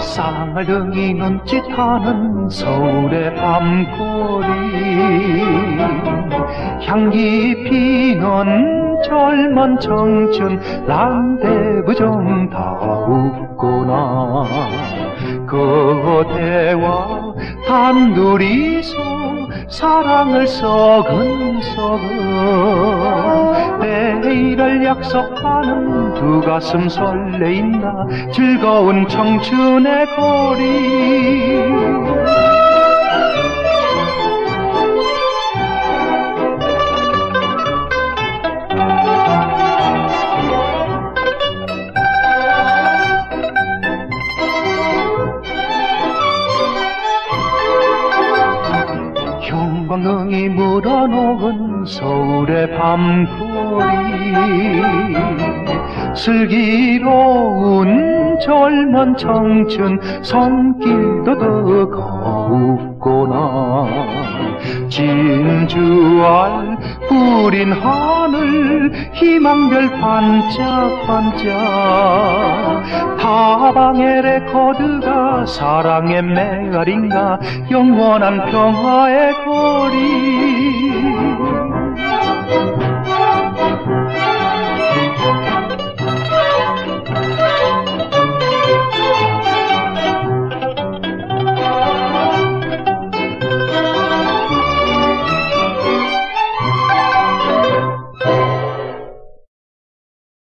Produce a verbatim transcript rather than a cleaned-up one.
사랑이 눈짓하는 서울의 밤거리, 향기 피는 젊은 청춘 랑데부 좀 다 웃구나. 그대와 단둘이서 사랑을 서근서근 내일을 약속하는 두 가슴 설레인다. 즐거운 청춘의 거리. 형광등이 물어놓은 서울의 밤거리, 슬기로운 젊은 청춘 손길도 뜨겁구나. 진주알 뿌린 하늘, 희망별 반짝반짝, 다방의 레코드가 사랑의 메아리인가. 영원한 평화의 거리.